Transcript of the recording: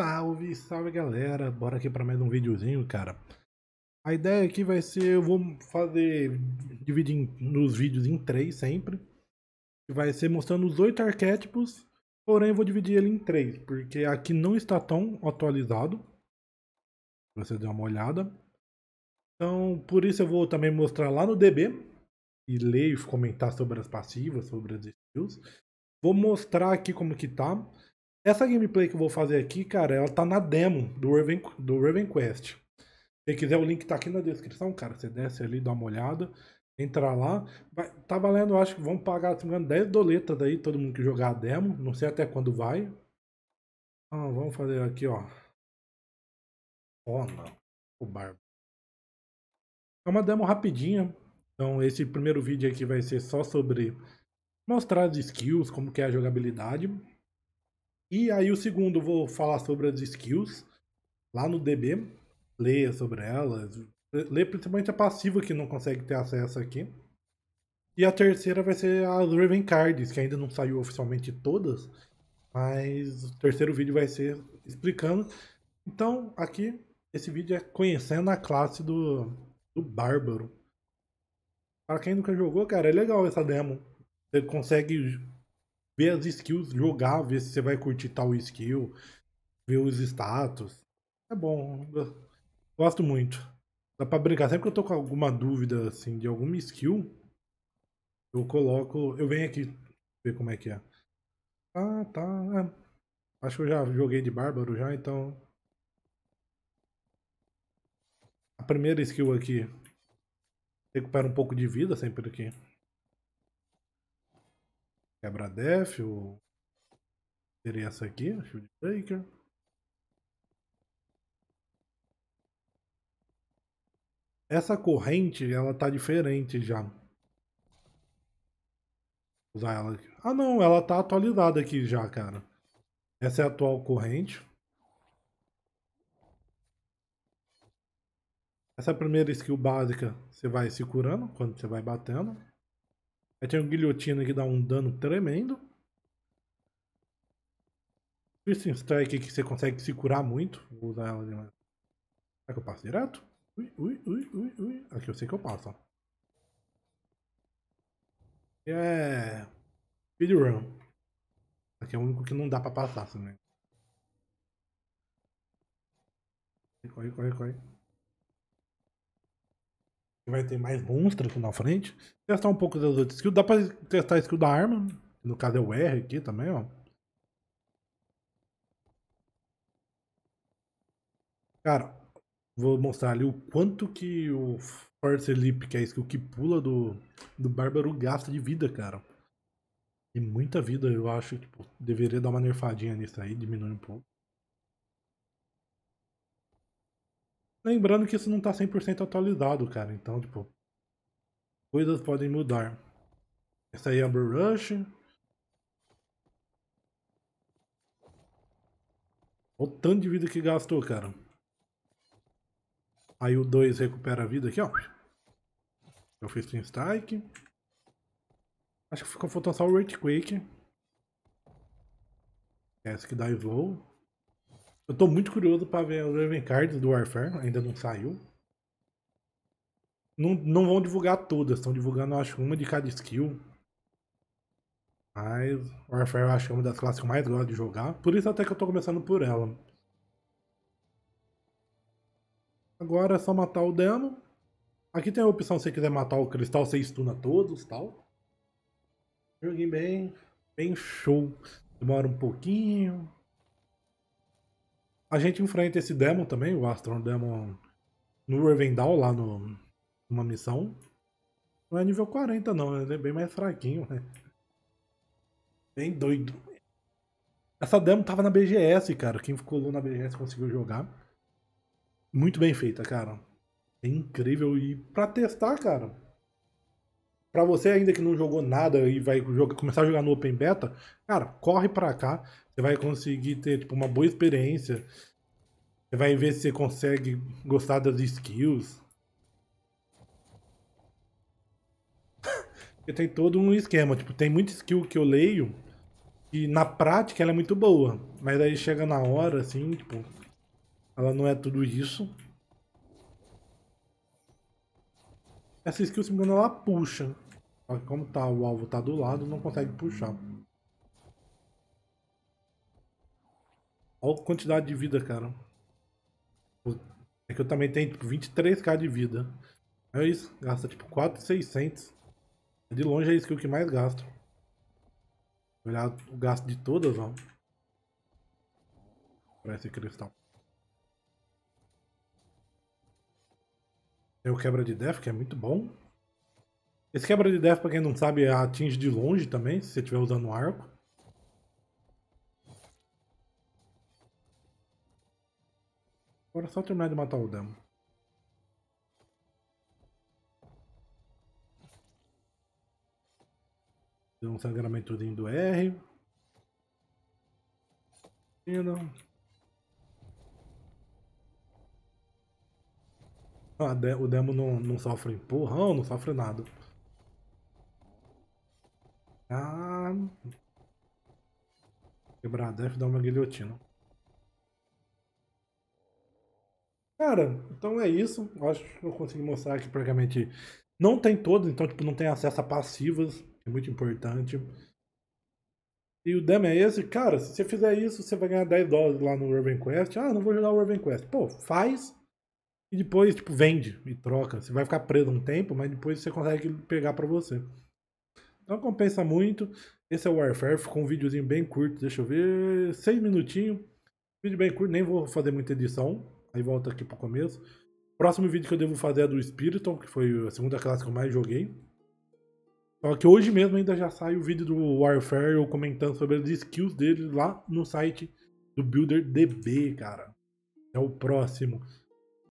Salve, salve galera, bora aqui para mais um videozinho, cara. A ideia aqui vai ser, eu vou fazer, dividir nos vídeos em três sempre. Vai ser mostrando os 8 arquétipos, porém eu vou dividir ele em três, porque aqui não está tão atualizado. Você dá uma olhada. Então, por isso eu vou também mostrar lá no DB, e ler e comentar sobre as passivas, sobre as skills. Vou mostrar aqui como que tá. Essa gameplay que eu vou fazer aqui, cara, ela tá na demo do Raven Quest. Se quiser, o link tá aqui na descrição, cara. Você desce ali, dá uma olhada, entra lá. Tá valendo, acho que vão pagar, se não me engano, 10 doletas aí, todo mundo que jogar a demo. Não sei até quando vai. Então, vamos fazer aqui, ó. Oh, não. O barba. É uma demo rapidinha. Então, esse primeiro vídeo aqui vai ser só sobre mostrar as skills, como que é a jogabilidade. E aí o segundo vou falar sobre as skills, lá no DB, leia sobre elas, leia principalmente a passiva que não consegue ter acesso aqui. E a terceira vai ser as Raven Cards, que ainda não saiu oficialmente todas, mas o terceiro vídeo vai ser explicando. Então aqui, esse vídeo é conhecendo a classe do Bárbaro. Para quem nunca jogou, cara, é legal essa demo, você consegue ver as skills, jogar, ver se você vai curtir tal skill, ver os status. É bom, gosto muito. Dá pra brincar, sempre que eu tô com alguma dúvida, assim, de alguma skill, eu coloco, eu venho aqui, ver como é que é. Ah, tá, acho que eu já joguei de Bárbaro já, então. A primeira skill aqui, recupera um pouco de vida sempre aqui. Quebra Def, ou seria essa aqui, Shield Breaker. Essa corrente, ela tá diferente já. Vou usar ela aqui. Ah não, ela tá atualizada aqui já, cara. Essa é a atual corrente. Essa primeira skill básica, você vai se curando quando você vai batendo. Aí tem um guilhotina que dá um dano tremendo. Twin Strike que você consegue se curar muito. Vou usar ela demais. Será que eu passo direto? Ui, ui, ui, ui, ui. Aqui eu sei que eu passo, ó. É... speedrun. Aqui é o único que não dá pra passar também. Corre, corre, corre. Vai ter mais monstros na frente. Testar um pouco das outras skills. Dá pra testar a skill da arma. No caso é o R aqui também, ó. Cara, vou mostrar ali o quanto que o Force Leap, que é a skill que pula do Bárbaro, gasta de vida, cara. E muita vida, eu acho. Tipo, deveria dar uma nerfadinha nisso aí, diminuir um pouco. Lembrando que isso não tá 100% atualizado, cara. Então, tipo, coisas podem mudar. Essa aí é a Amber Rush. Olha o tanto de vida que gastou, cara. Aí o 2 recupera a vida aqui, ó. Eu fiz Twin Strike. Acho que ficou faltando só o Earthquake. Essa que dá slow. Eu tô muito curioso pra ver os Raven Cards do Warfare, ainda não saiu. Não vão divulgar todas, estão divulgando, acho, uma de cada skill. Mas Warfare eu acho que é uma das classes que eu mais gosto de jogar, por isso até que eu tô começando por ela. Agora é só matar o demo. Aqui tem a opção, se você quiser matar o cristal, você estuna todos e tal. Joguinho bem show. Demora um pouquinho. A gente enfrenta esse Demon também, o Astron Demon, no Revendal, lá numa missão. Não é nível 40 não, ele é bem mais fraquinho, né? Bem doido. Essa Demon tava na BGS, cara. Quem colou na BGS conseguiu jogar. Muito bem feita, cara. É incrível. E pra testar, cara, pra você ainda que não jogou nada e vai começar a jogar no Open Beta, cara, corre pra cá. Você vai conseguir ter, tipo, uma boa experiência. Você vai ver se você consegue gostar das skills. Porque tem todo um esquema. Tipo, tem muita skill que eu leio que na prática ela é muito boa, mas daí chega na hora, assim, tipo, ela não é tudo isso. Essa skill, se me engano, ela puxa. Só que como tá, o alvo tá do lado, não consegue puxar. Olha a quantidade de vida, cara. É que eu também tenho, tipo, 23k de vida. É isso, gasta, tipo, 4.600. De longe é a skill que mais gasto. Olhar o gasto de todas, ó. Parece cristal. Tem o quebra de death, que é muito bom. Esse quebra de death, pra quem não sabe, atinge de longe também, se você estiver usando arco. Agora é só terminar de matar o demo. Deu um sangramentozinho do R. E não. Ah, o demo não sofre empurrão, não sofre nada. Ah. Quebrar a def dá uma guilhotina. Cara, então é isso. Acho que eu consegui mostrar aqui praticamente. Não tem todos, então tipo, não tem acesso a passivas. É muito importante. E o demo é esse. Cara, se você fizer isso, você vai ganhar 10 dólares lá no Raven Quest. Ah, não vou jogar o Raven Quest. Pô, faz. E depois, tipo, vende e troca. Você vai ficar preso um tempo, mas depois você consegue pegar pra você. Então compensa muito. Esse é o Warfare. Ficou um videozinho bem curto. Deixa eu ver. 6 minutinhos. Vídeo bem curto. Nem vou fazer muita edição. Aí volta aqui pro começo. Próximo vídeo que eu devo fazer é do Spiriton, que foi a segunda classe que eu mais joguei. Só que hoje mesmo ainda já sai o vídeo do Warfare, eu comentando sobre as skills dele lá no site do BuilderDB, cara. É o próximo.